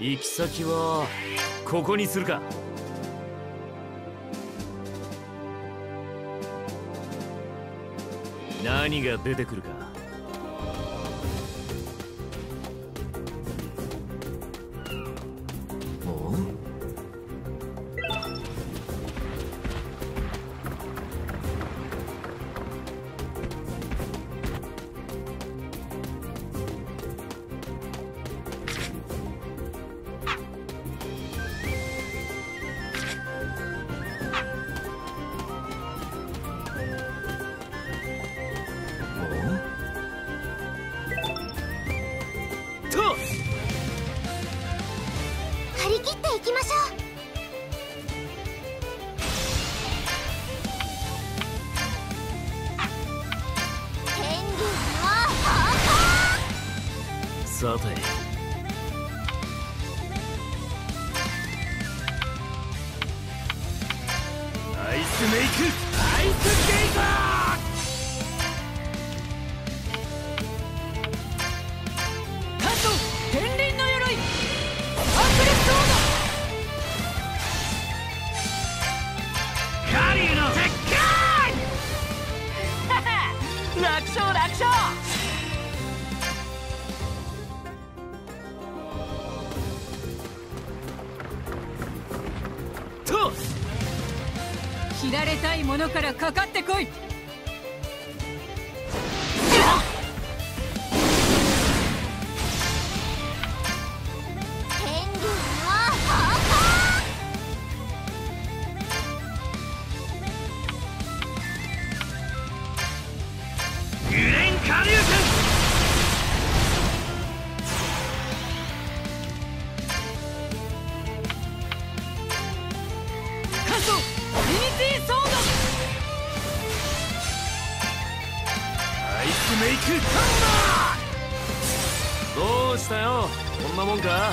行き先はここにするか。何が出てくるか。さてアイスメイクアイスゲイザーカット天輪の鎧アンプレスソードカリューの鉄拳楽勝楽勝切られたいものからかかってこい。どうしたよ、こんなもんか。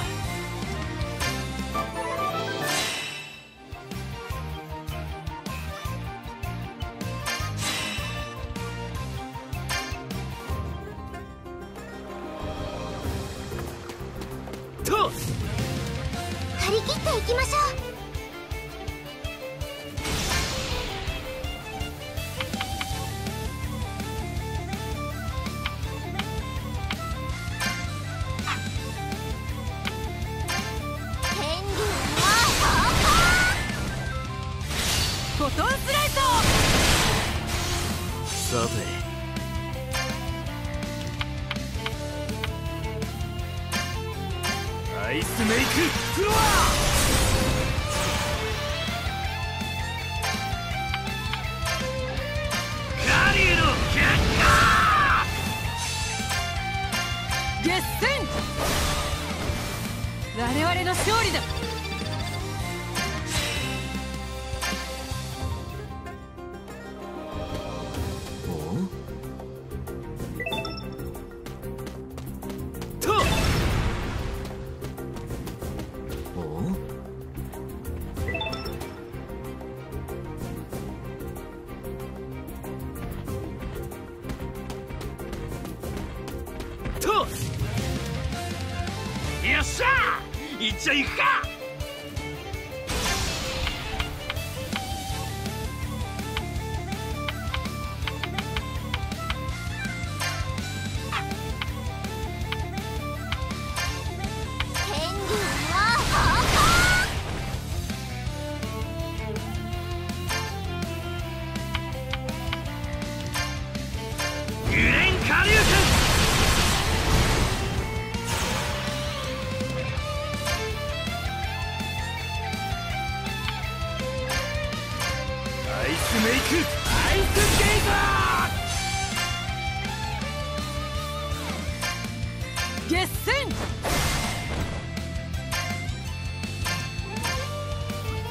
と張り切っていきましょう。コトンスライト。さてアイスメイクフロアカリューの結果決戦。我々の勝利だ。よっしゃー、いっちゃいくか。天竜の宝冠グレン下流拳。メイクアイスゲイザー決戦。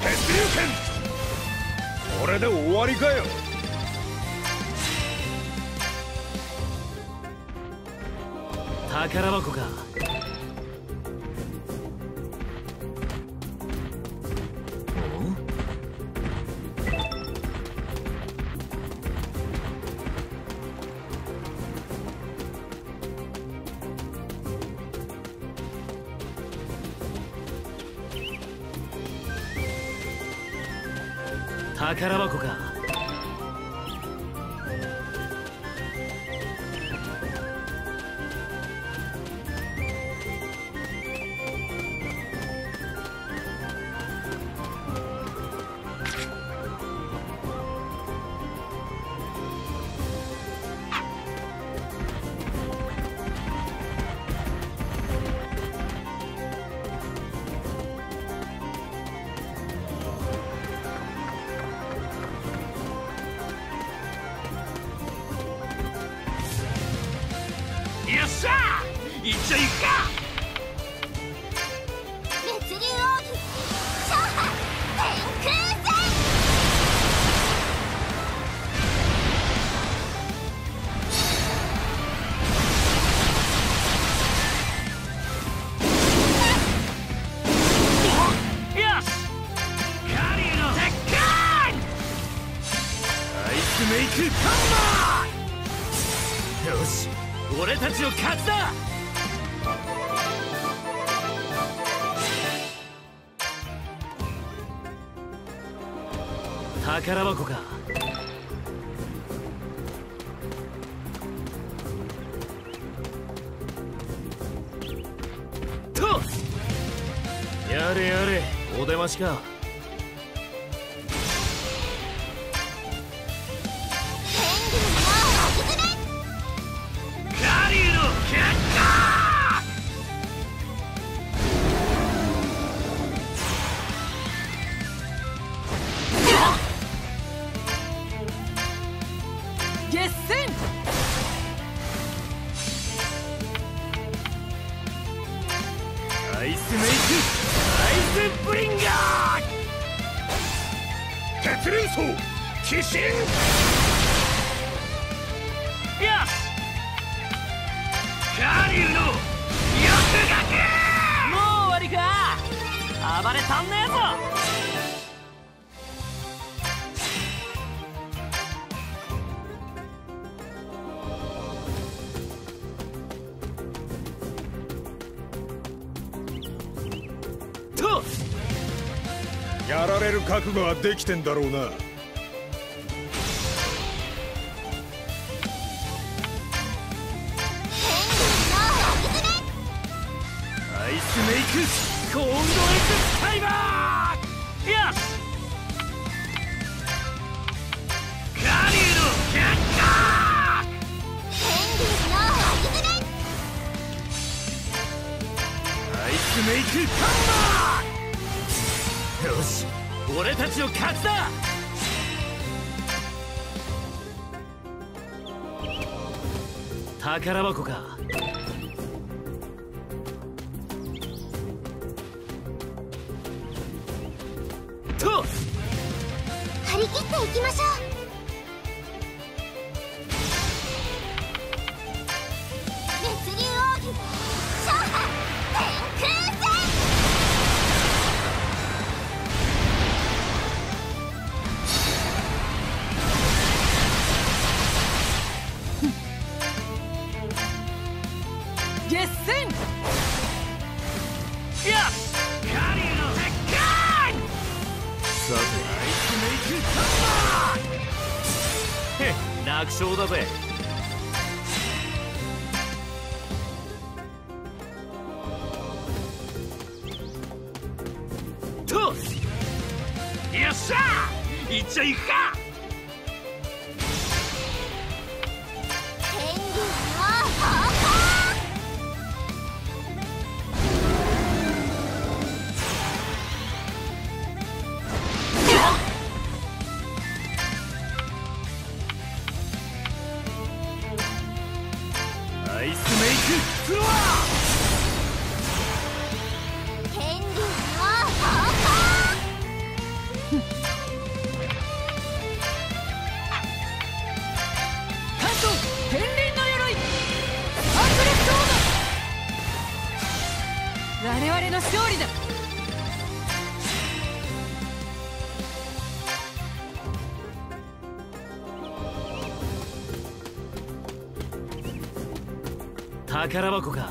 鉄流拳これで終わりかよ。宝箱か。宝箱か。宝箱か。とやれやれ、お出ましか。やられる覚悟はできてんだろうな。アイスメイクコールドエクスタイマー。よしガリューの結果。アイスメイクカンマー。よし、俺たちの勝ちだ。宝箱か。と張り切っていきましょう。そうだぜ。とよっしゃー、いっちゃいくか。宝箱か。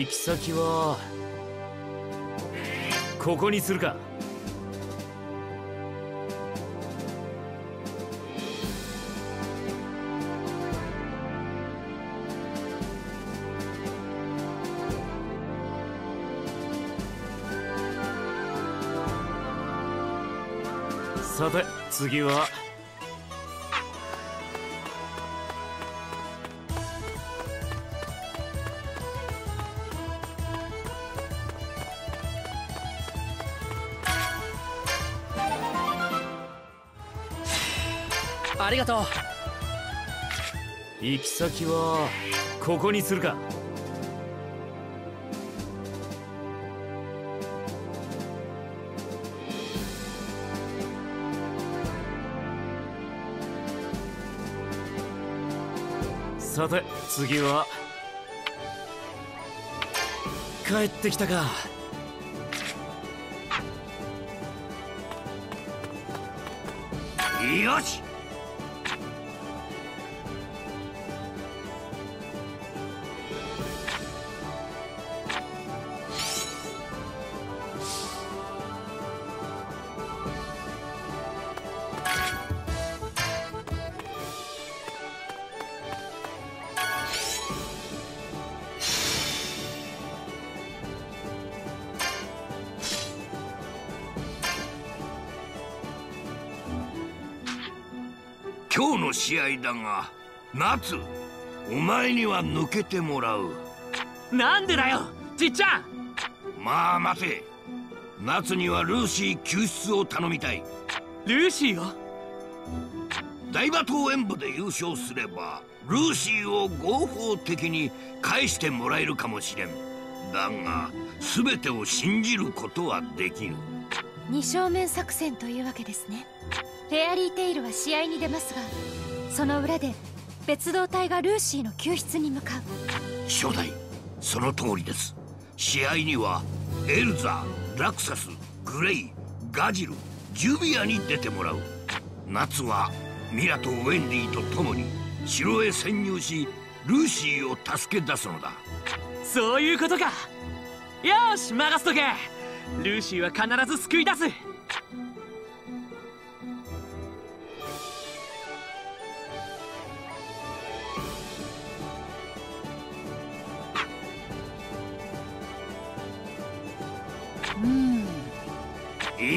行き先はここにするか。さて次はありがとう。行き先はここにするか。さて次は帰ってきたか。よし。今日の試合だが、夏、お前には抜けてもらう。なんでだよ、じっちゃん。まあ待て。夏にはルーシー救出を頼みたい。ルーシーを？台場東演舞で優勝すれば、ルーシーを合法的に返してもらえるかもしれん。だが、全てを信じることはできぬ。二正面作戦というわけですね。フェアリーテイルは試合に出ますが、その裏で別動隊がルーシーの救出に向かう。初代、その通りです。試合にはエルザ、ラクサス、グレイ、ガジル、ジュビアに出てもらう。夏はミラとウェンディと共に城へ潜入し、ルーシーを助け出すのだ。そういうことか。よし、任せとけ。ルーシーは必ず救い出す。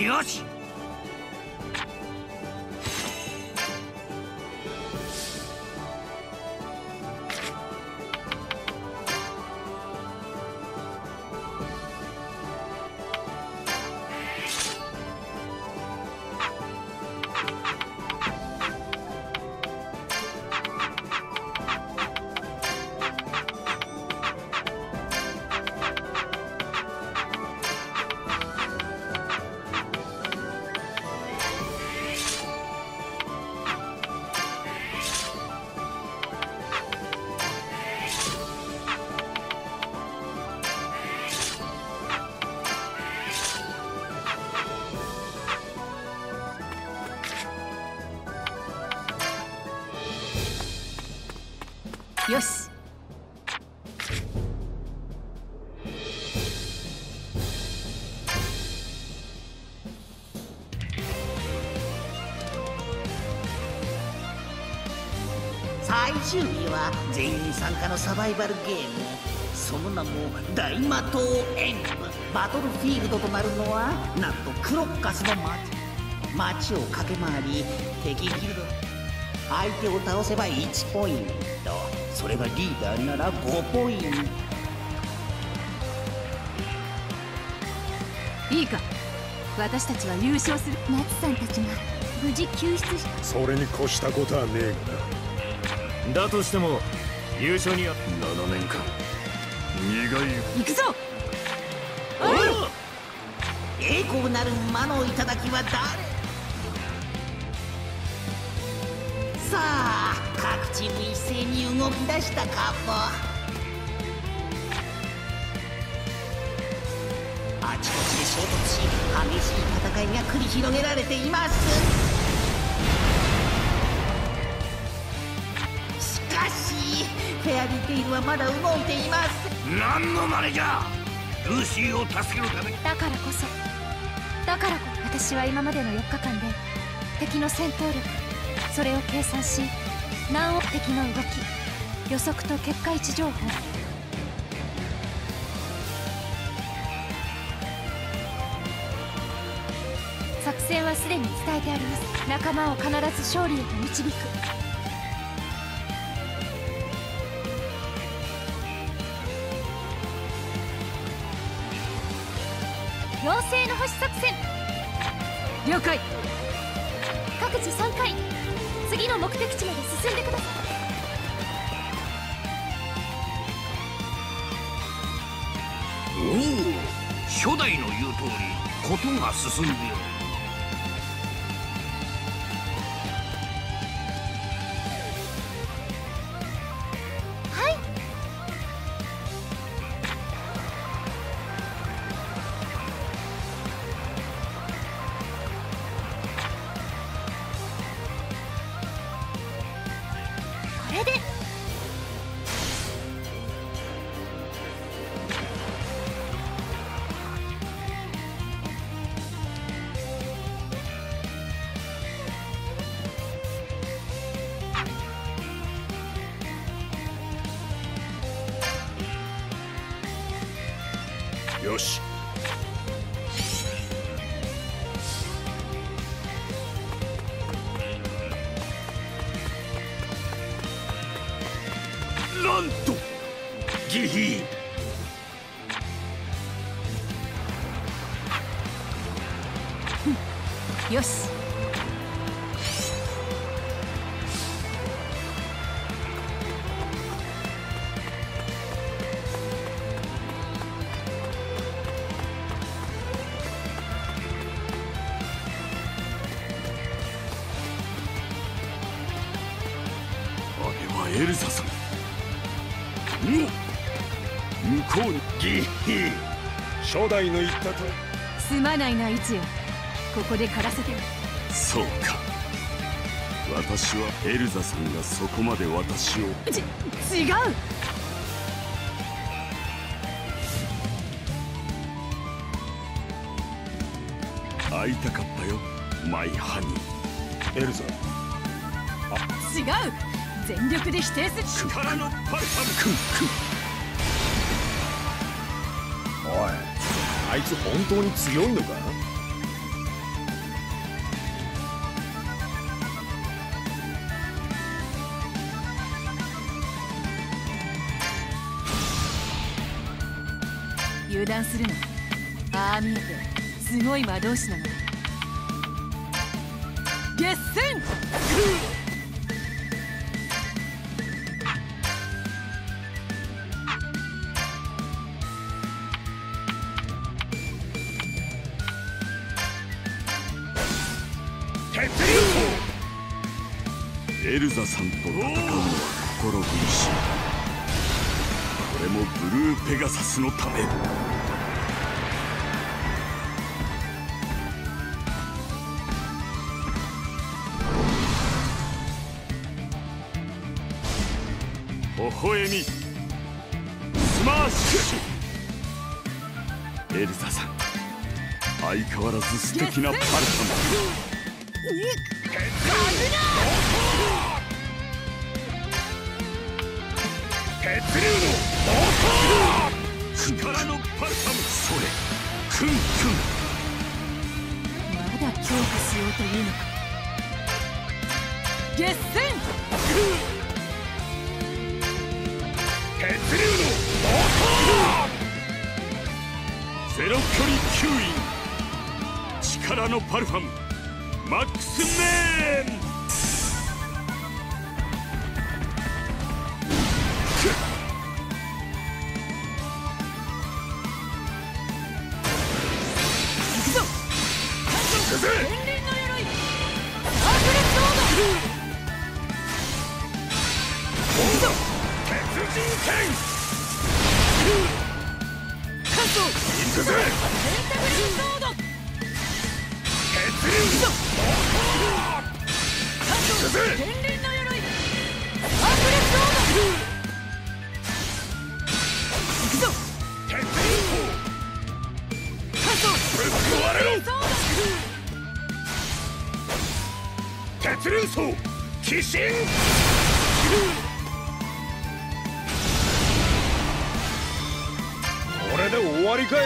よし。よし。最終日は全員参加のサバイバルゲーム、その名も大魔党演舞。バトルフィールドとなるのはなんとクロッカスの町を駆け回り、敵ギルド、相手を倒せば1ポイント、それがリーダーなら5ポイント。いいか、私たちは優勝する。夏さんたちが無事救出し、それに越したことはねえがな。だとしても優勝には7年間苦いよ。行くぞ。おい、栄光なる魔の頂は誰。さあ、各チーム一斉に動き出したかも。あちこちで衝突し、激しい戦いが繰り広げられています。しかしフェアリーテイルはまだ動いています。何の真似じゃ。ルーシーを助けるためだからこそ、私は今までの4日間で敵の戦闘力、それを計算し、何億敵の動き、予測と結果位置情報、作戦はすでに伝えてあります。仲間を必ず勝利へと導く。妖精の星作戦。了解。各自3回、次の目的地まで進んでください。おお、初代の言う通りことが進んでおる。よし。なんとギヒー。よし。エルサさん、向こうにギヒ。初代の言ったとすまないな、一夜ここで狩らせて。そうか、私はエルザさんがそこまで私を違う。会いたかったよ、マイハニー。エルザ、あ、違う。全力で否定する力のパルパル君。おい、あいつ本当に強いのか。油断するな。ああ見えてすごい魔導士なの。決戦。エルザさんと戦うのは心苦しい。これもブルーペガサスのため。微笑みスマッシュ。エルザさん、相変わらず素敵なパルタム。力のパルタム。それクンクン。まだ強化しようというのか。決戦。血流の暴走。ゼロ距離吸引。力のパルファムマックスメーン。月輪槍鬼神これで終わりかよ。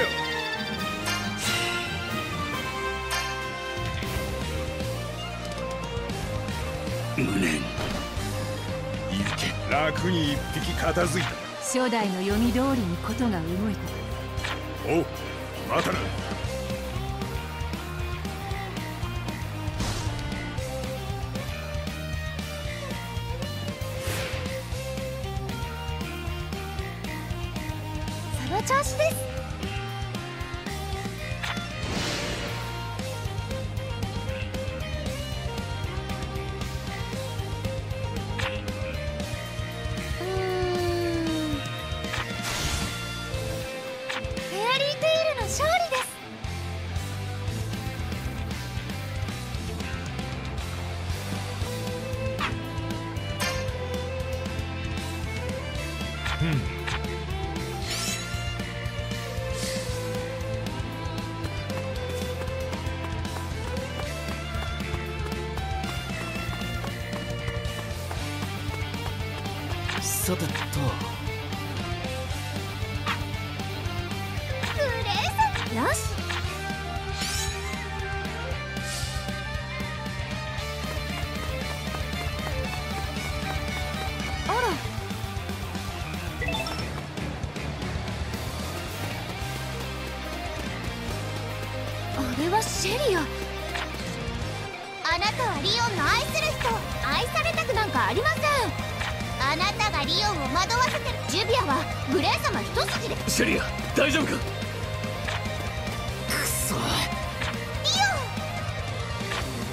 無念いけ楽に一匹片付いた。初代の読み通りにことが動いた。おう、またな。その調子です。さてとプレゼンよし。あれはシェリア。あなたはリオンの愛する人。愛されたくなんかありません。あなたがリオンを惑わせてる。ジュビアはグレー様一筋で。シェリア大丈夫か。くそリオ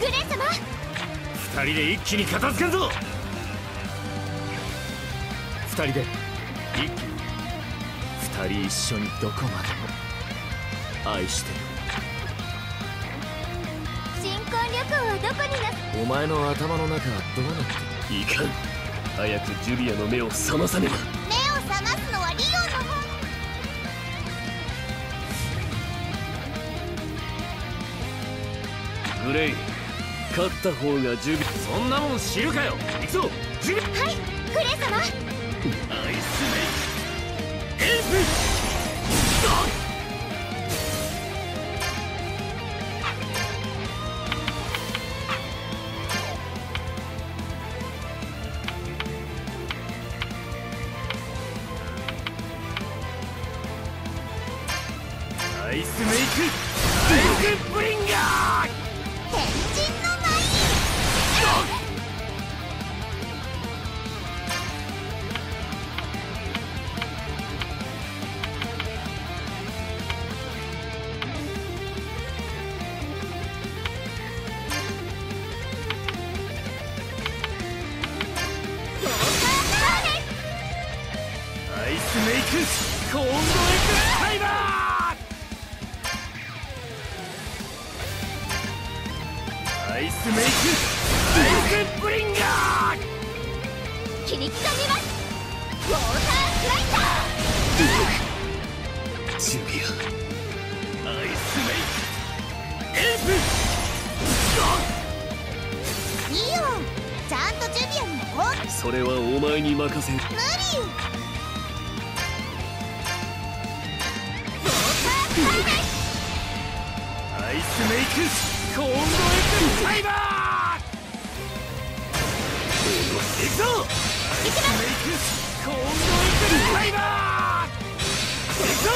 ン。グレー様二人で一気に片付けんぞ。二人で一気に。二人一緒にどこまでも愛してる。新婚旅行はどこになる。お前の頭の中はどうなっていかん。早くジュビアの目を覚まさねば。目を覚ますのはリオンの方。グレイ、勝った方がジュビア。そんなもん知るかよ。行くぞジュビア。はいグレイ様。アイスメイクエンプドッ。アイスメイクアイスブリンガー天神の舞。アイスメイクコールドエクスタイバー。アイスメイクアイスブリンガー切り刻みます。ウォータースライダー。ジュビアアイスメイクエンプドン。リオンちゃんとジュビアにも。それはお前に任せる。無理。ウォータースライダー。アイスメイクコールドエクスタイバー。いくぞいきます。コールドエクスタイバー。いくぞ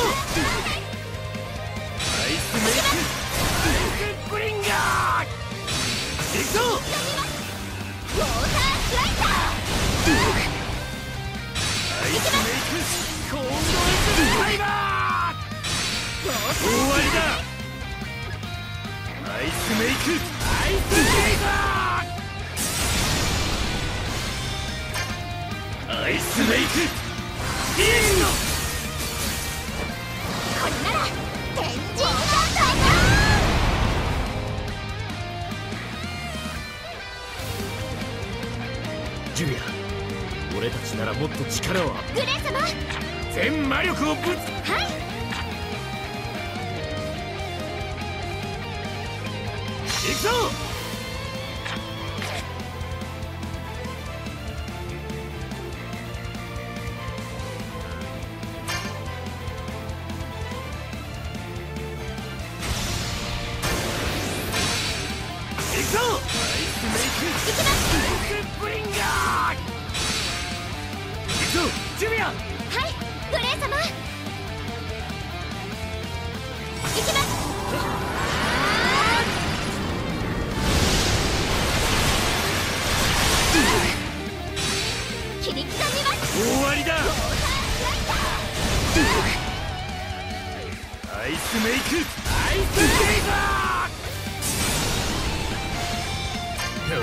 アイスメイクアイスブリンガー。いくぞウォータースライダー。アイスメイクコールドエクスタイバー。終わりだ。アイスメイクアイスレイザー。アイスメイクリンド。これなら天神の大胆。ジュビア俺たちならもっと力を。グレイ様全魔力をぶつ。はい行くぞ。よ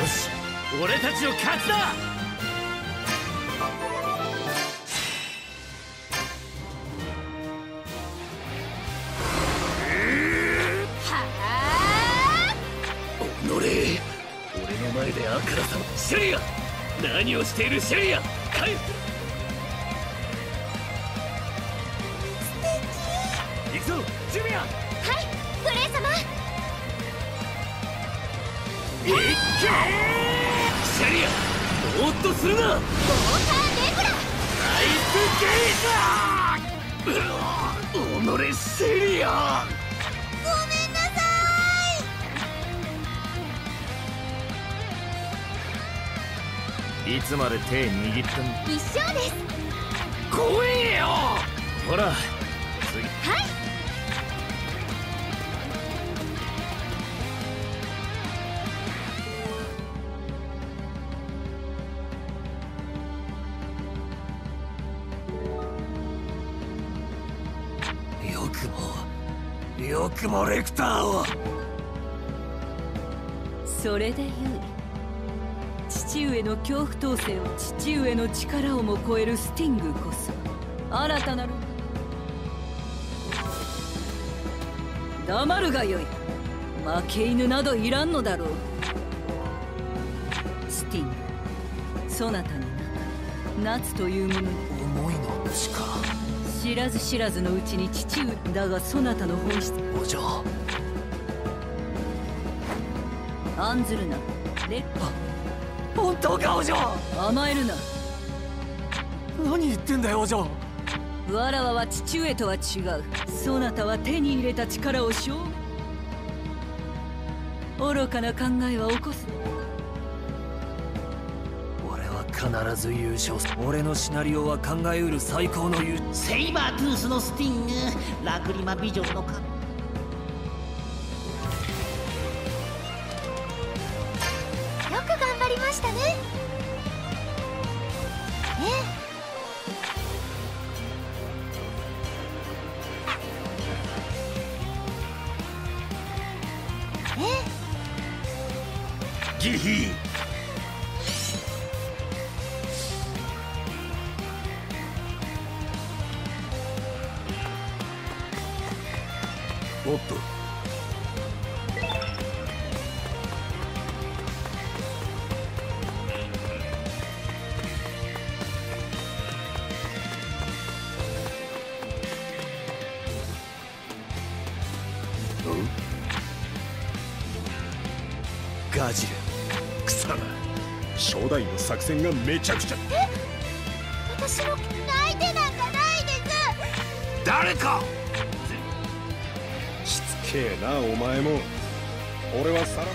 し、俺たちの勝ちだ。おのれ、俺の前であからさま。シェリア、何をしているシェリア。はい、素敵。行くぞジュニア。はい、グレイ様。いっけー！シェリア、ぼーっとするな！ウォーターネブラ！ナイスゲイザー！うわ！おのれシェリア！ごめんなさーい！いつまで手握ったの？一生です！来いよ！ほら、次。はい！よくもレクターを。それでよい。父上の恐怖統制を父上の力をも超えるスティングこそ新たなる。黙るがよい。負け犬などいらんのだろう。スティング、そなたの中、夏というものに思いの力。知らず知らずのうちに父上だが、そなたの本質。お嬢、案ずるな。で、本当かお嬢。甘えるな。何言ってんだよお嬢。わらわは父上とは違う。そなたは手に入れた力を証明。愚かな考えは起こす。必ず優勝。俺のシナリオは考えうる最高の優勝。セイバートゥースのスティング、ラクリマビジョンのか。よく頑張りましたね。ええ。ギヒ。おっと、ガジルクサナ、初代の作戦がめちゃくちゃ。えっ、私の泣いてなんかないです。誰かなお前も。俺はさらば。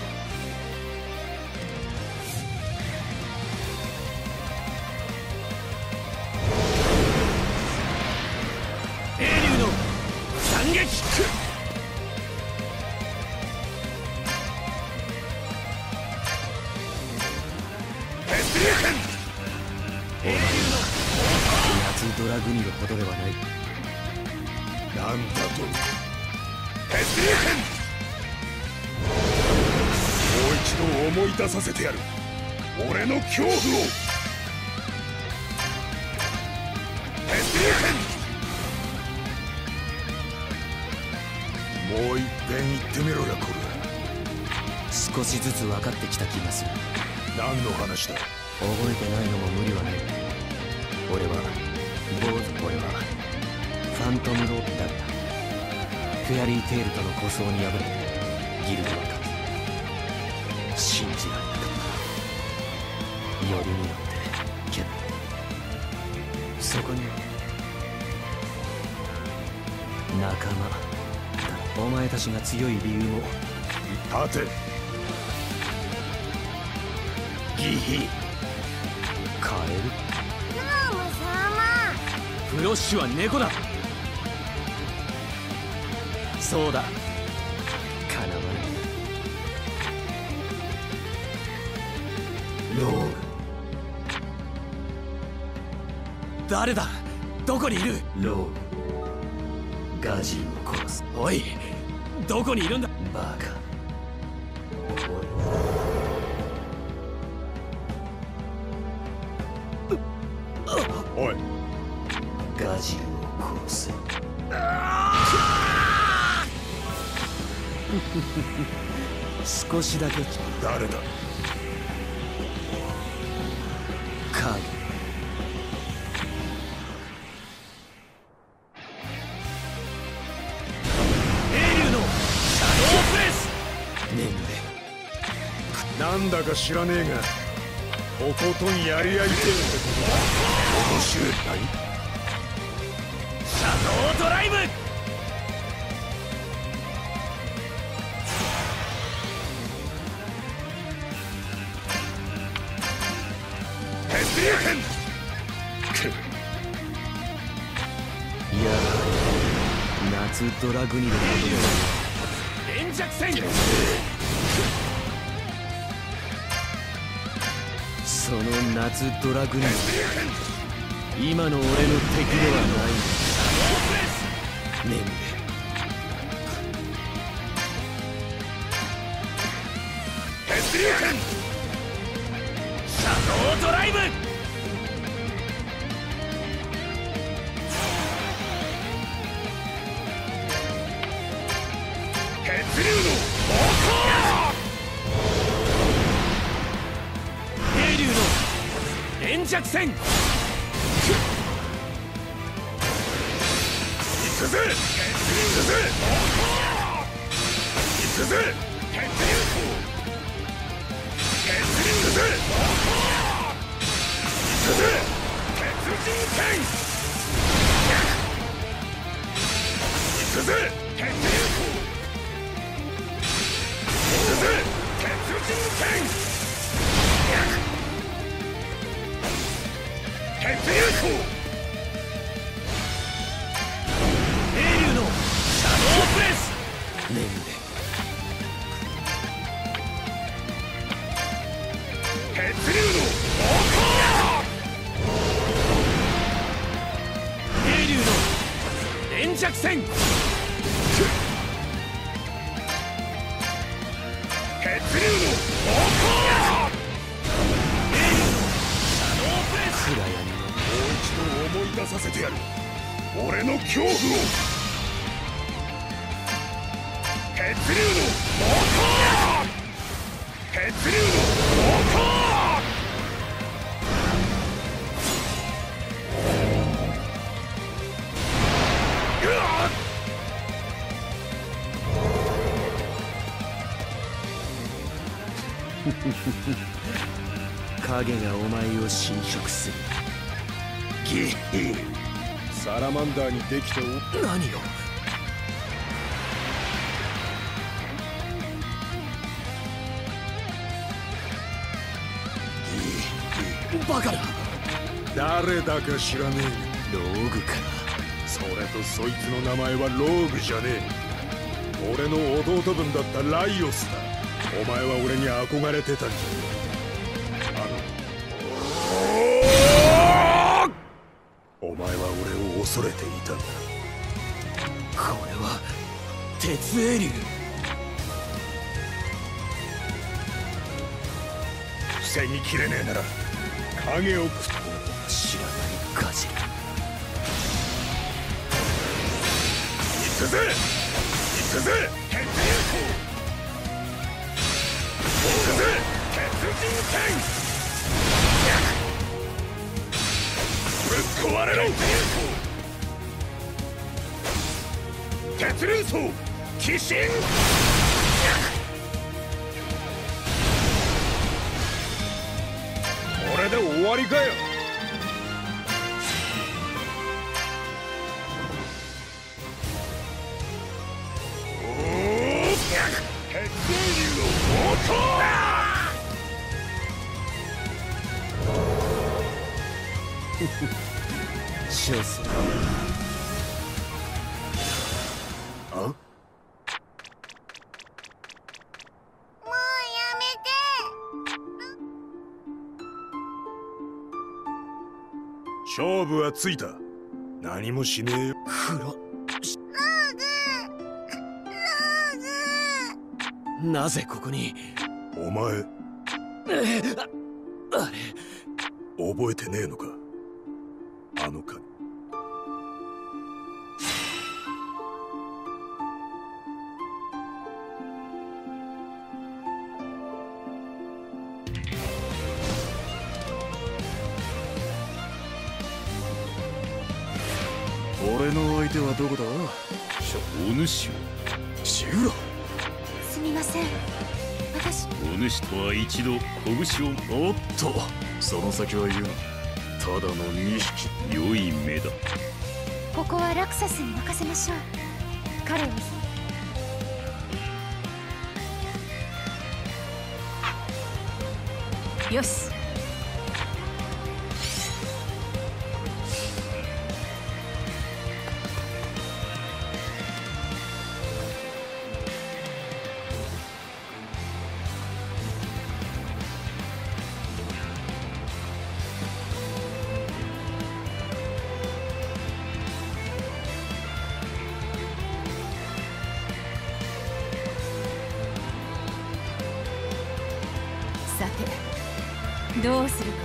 英雄の斬撃キック。ヘスリューセン。英雄の夏ドラグニのことではない。なんだと。ヘスリューセン、もう一度思い出させてやる、俺の恐怖を。ヘスリューセン、もう一遍言ってみろやこれ。少しずつ分かってきた気がする。何の話だ。覚えてないのも無理はない。俺は俺はファントムロープだった。フェアリーテールとの構想に敗れ、ギルドは勝つ。信じられなかった。よりによって決定。そこに仲間、お前たちが強い理由も。立て。フロッシュは猫だ。そうだ、かなわない。ローグ、誰だ、どこにいる。ローグ、ガジンを殺す。おい、どこにいるんだ。バカ、おい、ガジンを殺せ。少しだけ。誰だ。影。エイルのシャドープレス。眠れ。なんだか知らねえが、とことんやり合いてるってことだ。面白い。シャドードライブ。ドラグニルの連弱戦。その夏ドラグニル、今の俺の敵ではない。眠れ。シャドードライブ。弱戦。行くぜ。行くぜ。行くぜ。エイリューのシャドープレス。眠れ。エイリューの猛攻。エイリューの連弱戦。エイリューの猛攻。思い出させてやる、俺の恐怖を。血流の猛攻。血流の猛攻。影がお前を侵食する。サラマンダーにできてお何よ。バカだ。誰だか知らねえ。ローグか。それとそいつの名前はローグじゃねえ。俺の弟分だったライオスだ。お前は俺に憧れてたんじゃ。恐れていたんだ。これは鉄エイリュー。防ぎきれねえなら影を食って。知らないガジル。行くぜ。行くぜ。鉄流行行くぜ。鉄人剣。ぶっ壊れろ。鉄流層奇心。これで終わりかよ。鉄流の王朝。少佐。あ？もうやめて。勝負はついた。何もしねえよ。フロ。ローグ。なぜここに？お前。あれ。覚えてねえのか。 あのか俺の相手はどこだお主シュラすみません私お主とは一度拳をおっとその先は言うな ただの2匹良い目だここはラクサスに任せましょう彼はよしさてどうする